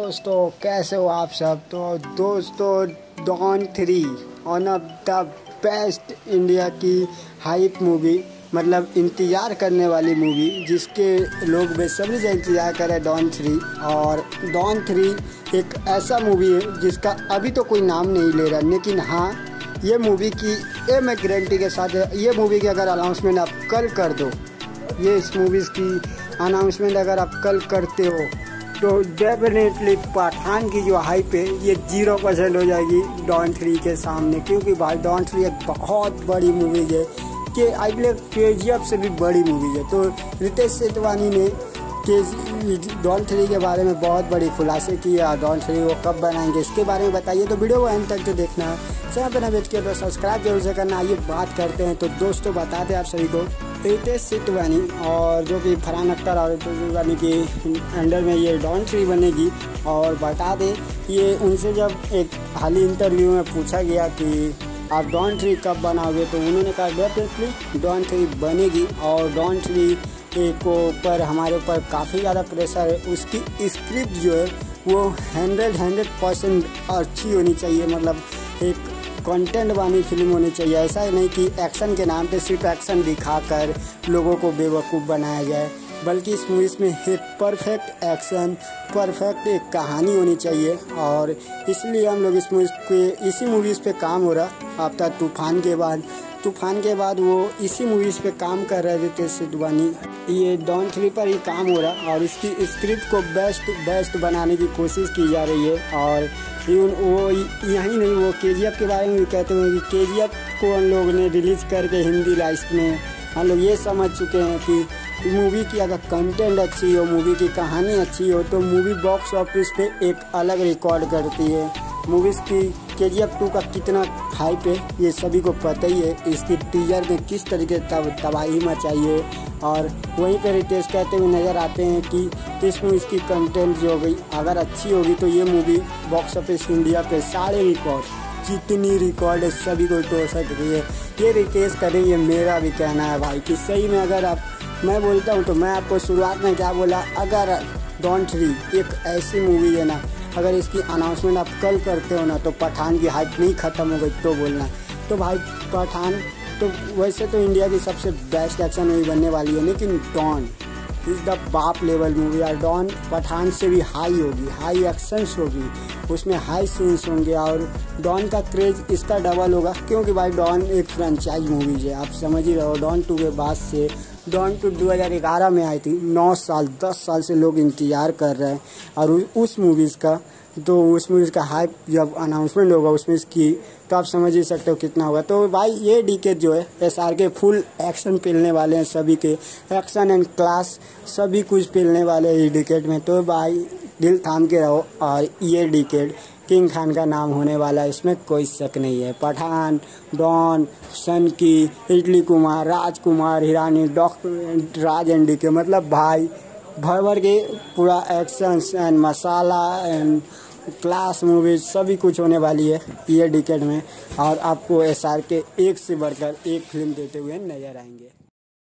दोस्तों कैसे हो आप सब। तो दोस्तों Don 3 one of the best India की हाइप मूवी, मतलब इंतज़ार करने वाली मूवी जिसके लोग बेसब्री से इंतज़ार कर रहे डॉन 3। और डॉन 3 एक ऐसा मूवी है जिसका अभी तो कोई नाम नहीं ले रहा, लेकिन हाँ ये मूवी की ये मैं गारंटी के साथ ये मूवी की अगर अनाउंसमेंट आप कल कर दो, ये इस मूवीज़ की अनाउंसमेंट अगर आप कल करते हो तो डेफिनेटली पठान की जो हाइप है ये 0% हो जाएगी डॉन 3 के सामने। क्योंकि भाई डॉन 3 एक बहुत बड़ी मूवीज़ है कि आई बिलीव KGF से भी बड़ी मूवीज़ है। तो रितेश सिधवानी ने डॉन 3 के बारे में बहुत बड़ी खुलासे किए और डॉन 3 वो कब बनाएंगे इसके बारे में बताइए। तो वीडियो को अंत तक तो देखना, चैनल पर नवेट के सब्सक्राइब जरूर से करना। आइए बात करते हैं। तो दोस्तों बता दें आप सभी को, रितेश सिधवानी और जो कि फरहान अख्तर और सिधवानी के अंडर में ये डॉन 3 बनेगी। और बता दें ये उनसे जब एक हाल ही इंटरव्यू में पूछा गया कि आप डॉन 3 कब बनाओगे, तो उन्होंने कहा डेफिनेटली डॉन 3 बनेगी। और डॉन 3 को पर हमारे ऊपर काफ़ी ज़्यादा प्रेशर है, उसकी स्क्रिप्ट जो है वो 100% अच्छी होनी चाहिए, मतलब एक कंटेंट वाली फिल्म होनी चाहिए। ऐसा ही नहीं कि एक्शन के नाम पे सिर्फ एक्शन दिखाकर लोगों को बेवकूफ़ बनाया जाए, बल्कि इस मूवी में एक परफेक्ट एक्शन परफेक्ट एक कहानी होनी चाहिए। और इसलिए हम लोग इस मूवी पे इसी मूवीज़ पे काम हो रहा आपका तूफ़ान के बाद वो इसी मूवीज़ पे काम कर रहे रितेश सिधवानी। ये डॉन 3 पर ही काम हो रहा और इसकी स्क्रिप्ट को बेस्ट बनाने की कोशिश की जा रही है। और वो यही नहीं, वो KGF के बारे में भी कहते हैं कि KGF को हम लोग ने रिलीज़ करके हिंदी लाइफ में हम लोग ये समझ चुके हैं कि मूवी की अगर कंटेंट अच्छी हो, मूवी की कहानी अच्छी हो, तो मूवी बॉक्स ऑफिस पे एक अलग रिकॉर्ड करती है। मूवीज़ की KGF 2 का कितना हाइप है ये सभी को पता ही है, इसकी टीजर ने किस तरीके से तबाही मचाई है। और वहीं पर रितेश कहते हुए नज़र आते हैं कि इस मूवी की कंटेंट जो हो गई अगर अच्छी होगी तो ये मूवी बॉक्स ऑफिस इंडिया पे सारे रिकॉर्ड जितनी रिकॉर्ड है सभी को तोड़ सकती है। ये रितेश करेंगे, मेरा भी कहना है भाई कि सही में अगर आप, मैं बोलता हूँ तो मैं आपको शुरुआत में क्या बोला, अगर डॉन 3 एक ऐसी मूवी है ना, अगर इसकी अनाउंसमेंट आप कल करते हो ना तो पठान की हाइप नहीं ख़त्म हो गई तो बोलना। तो भाई पठान तो वैसे तो इंडिया की सबसे बेस्ट एक्शन मूवी बनने वाली है, लेकिन डॉन इज़ द बाप लेवल मूवी। और डॉन पठान से भी हाई होगी, हाई एक्शंस होगी, उसमें हाई सीन्स होंगे और डॉन का क्रेज इसका डबल होगा। क्योंकि भाई डॉन एक फ्रेंचाइज मूवीज है, आप समझ ही रहे हो। डॉन 2 के बाद से डॉन 2 2011 में आई थी, 9 साल 10 साल से लोग इंतज़ार कर रहे हैं और उस मूवीज़ का, तो उस मूवीज़ का हाइप जब अनाउंसमेंट होगा उसमें इसकी, तो आप समझ ही सकते हो कितना होगा। तो भाई ये डीकेट जो है SRK फुल एक्शन पेलने वाले हैं, सभी के एक्शन एंड क्लास सभी कुछ पेलने वाले हैं डीकेट में। तो भाई दिल थाम के रहो और ये डीकेट किंग खान का नाम होने वाला है, इसमें कोई शक नहीं है। पठान, डॉन, सन की, इडली कुमार, Rajkumar Hirani, doctor Raj and DK, मतलब भाई भर के पूरा action and masala and class movies सभी कुछ होने वाली है ये डिकेड में। और आपको SRK एक से बढ़कर एक फिल्म देते हुए नजर आएंगे।